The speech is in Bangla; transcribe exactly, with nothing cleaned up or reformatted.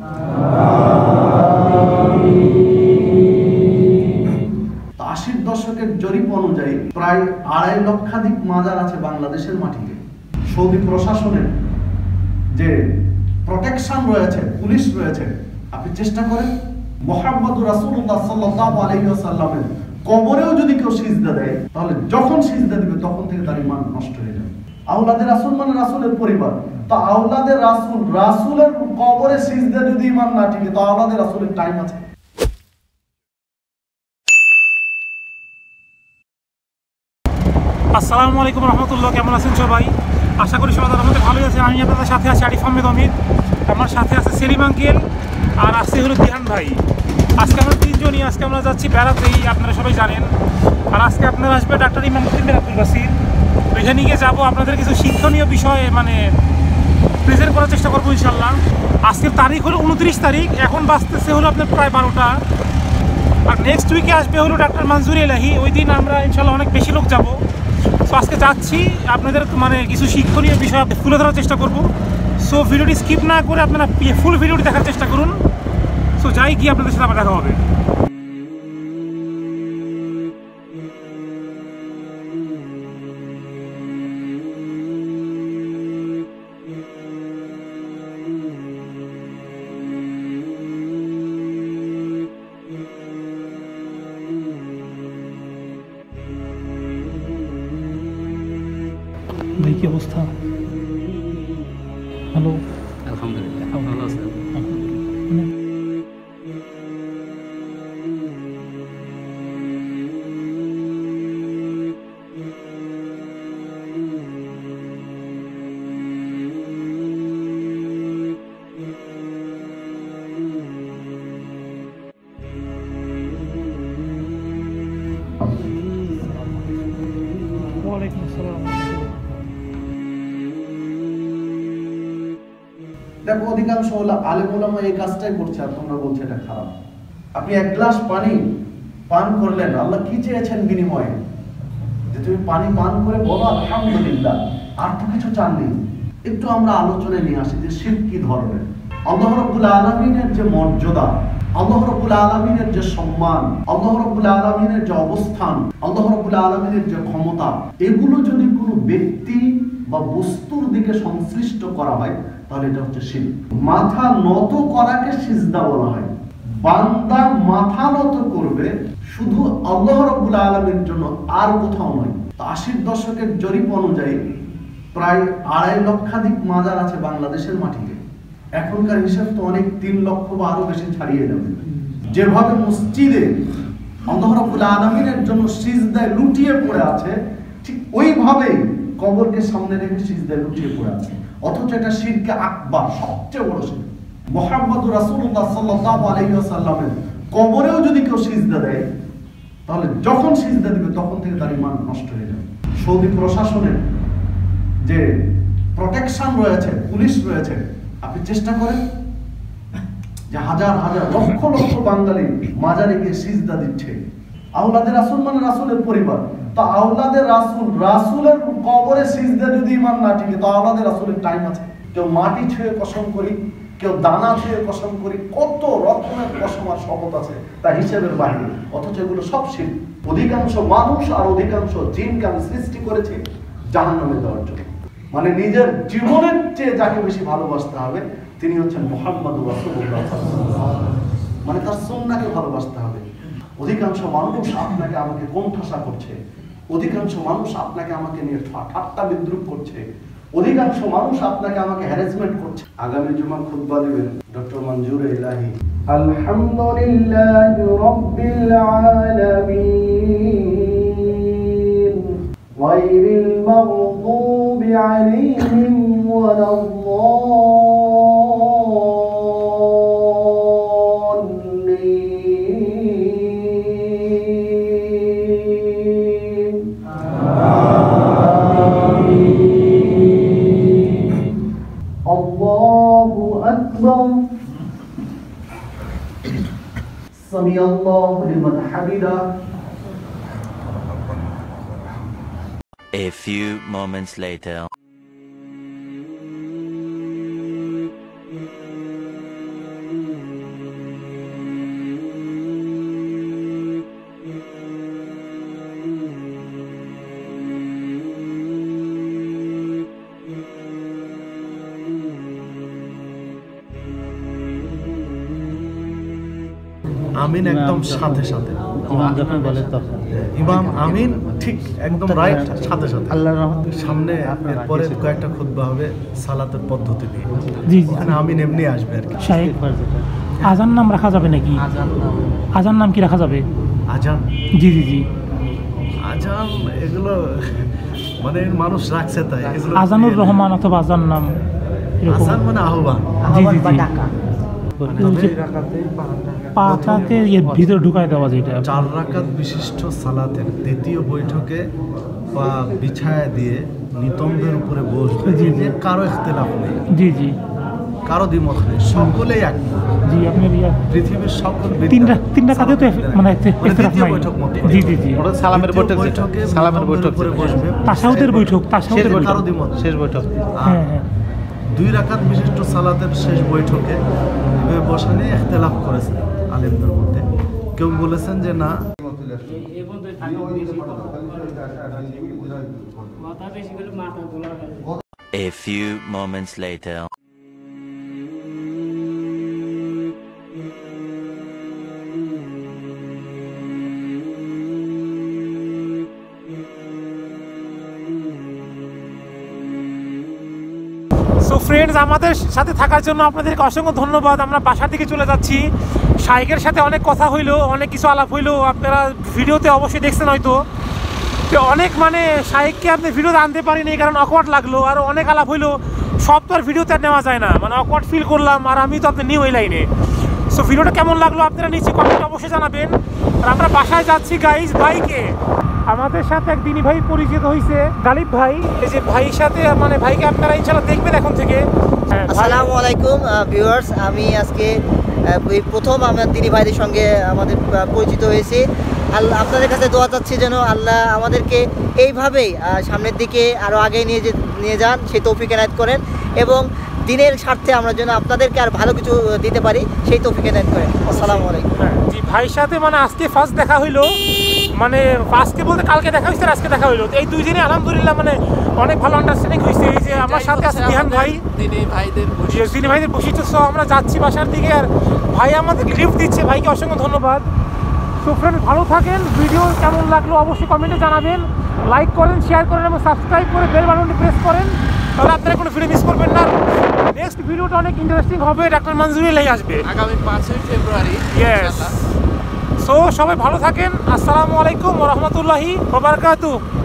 आशीर दशकेर जरिप अनुयायी प्राय आढ़ाई लक्षाधिक मजार आछे बांग्लादेशेर माटिते। सौदी प्रशासनेर जे प्रोटेक्शन रयेछे, पुलिश रयेछे, आपनि चेष्टा करेन मुहम्मद रसूलुल्लाह सल्लल्लाहु आलैहि वसल्लमेर कबरेও যদি কেউ সিজদা দেয় তাহলে যখন সিজদা দিবে তখন থেকে তার ঈমান নষ্ট হয়ে যাবে। আওলাদের রাসূল মানে রাসূলের পরিবার, তা আওলাদের রাসূল রাসূলের কবরে সিজদা যদি ঈমান না টিকে তো আওলাদের রাসূলের টাইম আছে। আসসালামু আলাইকুম রাহমাতুল্লাহ, কেমন আছেন সবাই? আশা করি সবাই আপনাদের ভালোই আছেন। আমি আপনাদের সাথে আছি আরিফ আহমেদ অমিত, আমার সাথে আছে সেলিম আঙ্কেল আর আছে হলো দিহান ভাই। আজকে আমরা তিনজনই আজকে আমরা যাচ্ছি বেড়াতেই, আপনারা সবাই জানেন। আর আজকে আপনারা আসবে ডাক্তার ইমাম উদ্দিন আব্দুল বাসির, ওইখানে গিয়ে যাবো আপনাদের কিছু শিক্ষণীয় বিষয়ে মানে প্রেজেন্ট করার চেষ্টা করবো ইনশাল্লাহ। আজকের তারিখ হলো উনত্রিশ তারিখ, এখন বাঁচতেছে হলো আপনার প্রায় বারোটা। আর নেক্সট উইকে আসবে হলো ডাক্তার মঞ্জুর এলাহি, ওই দিন আমরা ইনশাল্লাহ অনেক বেশি লোক যাবো। তো আজকে যাচ্ছি আপনাদের মানে কিছু শিক্ষণীয় বিষয় তুলে ধরার চেষ্টা করবো। সো ভিডিওটি স্কিপ না করে আপনারা ফুল ভিডিওটি দেখার চেষ্টা করুন। সো যাই গিয়ে আপনাদের সাথে আবার দেখা হবে। কি অবস্থা? হ্যালো, আলহামদুলিল্লাহ ভালো আছেন? দেখো অধিকাংশ হলো আলেম ওলামা এই কাজটাই করছে, আর তোমরা বলছো এটা খারাপ। আপনি এক গ্লাস পানি পান করলেন, আল্লাহ কি চেয়েছেন বিনিময়ে? যে তুমি পানি পান করে বলো আলহামদুলিল্লাহ, আর তো কিছু চাননি। একটু আমরা আলোচনায় নিয়ে আসি যে শিরক কি ধরনের। আল্লাহ রাব্বুল আলামিনের যে মর্যাদা, আল্লাহ রাব্বুল আলামিনের যে সম্মান, আল্লাহ রাব্বুল আলামিনের যে অবস্থান, আল্লাহ রাব্বুল আলামিনের যে ক্ষমতা, এগুলো যদি কোনো ব্যক্তি বা বস্তুর দিকে সংশ্লিষ্ট করা হয় তাহলে এটা হচ্ছে শিরক। মাথা নত করাকে সিজদা বলা হয়। বান্দা মাথা নত করবে শুধু আল্লাহ রাব্বুল আলামিনের জন্য, আর কোথাও নয়। আশির দশকের জরিপ অনুযায়ী প্রায় আড়াই লক্ষাধিক মাজার আছে বাংলাদেশের মাটিতে। এখনকার হিসাব তো অনেক তিন লক্ষ বা আরো বেশি ছাড়িয়ে যাবে। যেভাবে মসজিদে আল্লাহ রাব্বুল আলামিনের জন্য সিজদায় লুটিয়ে পড়ে আছে, ঠিক ওইভাবেই কবরকে সামনে রেখে সিজদায় লুটিয়ে পড়ে আছে। অথচ এটা শিরকে আকবার, সবচেয়ে বড় শিরক। মুহাম্মদ রাসূলুল্লাহ সাল্লাল্লাহু আলাইহি ওয়াসাল্লামের কবরেও যদি কেউ সিজদা দেয় তাহলে যখন সিজদা দিবে তখন থেকে তার ঈমান নষ্ট হয়ে যাবে। সৌদি প্রশাসনের যে প্রোটেকশন রয়েছে, পুলিশ রয়েছে, আপনি চেষ্টা করেন যে হাজার হাজার লক্ষ লক্ষ বাঙালি মাজারে গিয়ে সিজদা দিচ্ছে। আওলাদের রাসূল মানে রাসূলের পরিবার, তা আওলাদের রাসূল রাসূলের কবরে সিজদা যদি ঈমান না টিকে তো আওলাদের রাসূলের টাইম আছে। কেউ মাটি ছুঁয়ে কসম করি, কেউ দানা ছুঁয়ে কসম করি, কত রকমের কসম আর শপথ আছে তা হিসাবের বাইরে। অথচ এগুলো সব শিরক। অধিকাংশ মানুষ আর অধিকাংশ জিনকে আমি সৃষ্টি করেছি জাহান্নামে দেওয়ার জন্য। মানে নিজের জীবনের চেয়ে যাকে বেশি ভালোবাসতে হবে তিনি হচ্ছেন মুহাম্মদ রাসূলুল্লাহ সাল্লাল্লাহু আলাইহি ওয়াসাল্লাম। মানে তার সুন্নাহকে ভালোবাসতে হবে। অধিকাংশ মানুষ আপনাকে আমাকে কোণঠাসা করছে, অধিকাংশ মানুষ আপনাকে আমাকে নিয়ে ঠাট্টা বিদ্রুপ করছে, অধিকাংশ মানুষ আপনাকে আমাকে হ্যারাসমেন্ট করছে। আগামী জুমা খুতবা দিবেন ডক্টর মঞ্জুর ইলাহি। আলহামদুলিল্লাহি রাব্বিল আলামিন ওয়াইরিল মাগদুবি আলাইহিম ওয়ালাল্লাহ। سمع الله لمن حمده. A few moments later. আমিন একদম সাথে সাথে ইমাম যখন বলে তখন ইমাম আমিন ঠিক একদম রাইট সাথে সাথে আল্লাহর রহমতের সামনে এরপরে কয়েকটা খুতবা হবে সালাতের পদ্ধতি নিয়ে জি মানে আমিন এমনি আসবে আর কি শাইখ ফরজটা আজান নাম রাখা যাবে নাকি আজান নাম আজান নাম কি রাখা যাবে আজান জি জি জি আজান এগুলো মানে মানুষ রাখছে তাই এগুলো আজানুর রহমান অথবা আজান নাম আজান মানে আহ্বান জি জি ঢাকা चार रकात विशिष्ट सालातेर द्वितीय बैठके बिछाया दिए नितम्बेर उपरे बसबे कारो इख्तिलाफ नहीं कारो द्विमत नहीं सकलेई एकमत পৃথিবীর সকল তিনটা তিনটা কাজে তো মানে দ্বিতীয় বৈঠক মত জি জি জি ওটা সালামের বৈঠক সালামের বৈঠক উপরে বসবে তাশাহুদের বৈঠক তাশাহুদের কারো দ্বিমত শেষ বৈঠক হ্যাঁ হ্যাঁ দুই রাকাত বিশিষ্ট সালাতের শেষ বৈঠকে বসা নিয়ে ইখতিলাফ করেছে আলেমদের মধ্যে কেউ বলেছেন যে না A few moments later तो फ्रेंड्स हमारे साथ थार जो अपने असंख्य धन्यवाद बासार दिखे चले जाकर साथे अनेक कथा हईल अनेक किस आलाप हईल अपनारा भिडियोते अवश्य देखें हयतो तो अनेक माने शाइक के अपनी भिडियोते आनते परिनी कारण अकवर्ड लागलो और अनेक आलाप हईल सब तो भिडियोते नेवा जाए ना मैं अकवर्ड फिल करलाम और आमी तो अपनी निउ ए लाइने सो भिडियोटा केमन लागलो अपनारा नीचे कमेंट अवश्य जानाबेन और आमरा बासाय जाच्छि गाइस भाईके हमारे साथ एक दिनी भाई परिचित हुई से गालिब भाई ये भाई साथे माने भाई के अपनारा इंशाल्लाह देखबेन एखन थेके आसलामु आलाइकुम व्यूअर्स आमी आजके प्रथम आमरा दिनी भाईदेर संगे आमादेर परिचित होयेछि आल्लाह आपनादेर काछे दुआ चाচ্ছি जेन आल्लाह आमादेरके एइभाबेई सामनेर दिके आरो आगे निये जे निये जान सेई तौफिक इनायत करेन एबं দিনের স্বার্থে আমরা যেন আপনাদেরকে আর ভালো কিছু দিতে পারি সেই তৌফিকে দান করেন আসসালামু আলাইকুম জি ভাই সাথে মানে আজকে ফার্স্ট দেখা হলো মানে আজকে বলতে কালকে দেখা হইছে আজকে দেখা হলো এই দুই দিনে আলহামদুলিল্লাহ মানে অনেক ভালো আন্ডারস্ট্যান্ডিং হইছে এই যে আমার সাথে আছে বিহান ভাই দিনে ভাইদের বুঝিয়ে দিনে ভাইদের বসিতে সব আমরা যাচ্ছি বাসার দিকে আর ভাই আমাদের গিফট দিচ্ছে ভাইকে অসংখ্য ধন্যবাদ সো ফ্রেন্ড ভালো থাকেন ভিডিও কেমন লাগলো অবশ্যই কমেন্টে জানাবেন লাইক করেন শেয়ার করেন এবং সাবস্ক্রাইব করে বেল বাটনটি প্রেস করেন তাহলে আপনারা কোনো ভিডিও মিস করবেন না नेक्स्ट वीडियो तो अनेक इंटरेस्टिंग होबे डॉक्टर मंजूरी ले आसबे आगामी पाँच फरवरी यस सो सबाई भालो थाकेन अस्सलामु आलाइकुम व रहमतुल्लाहि व बाराकातुहू।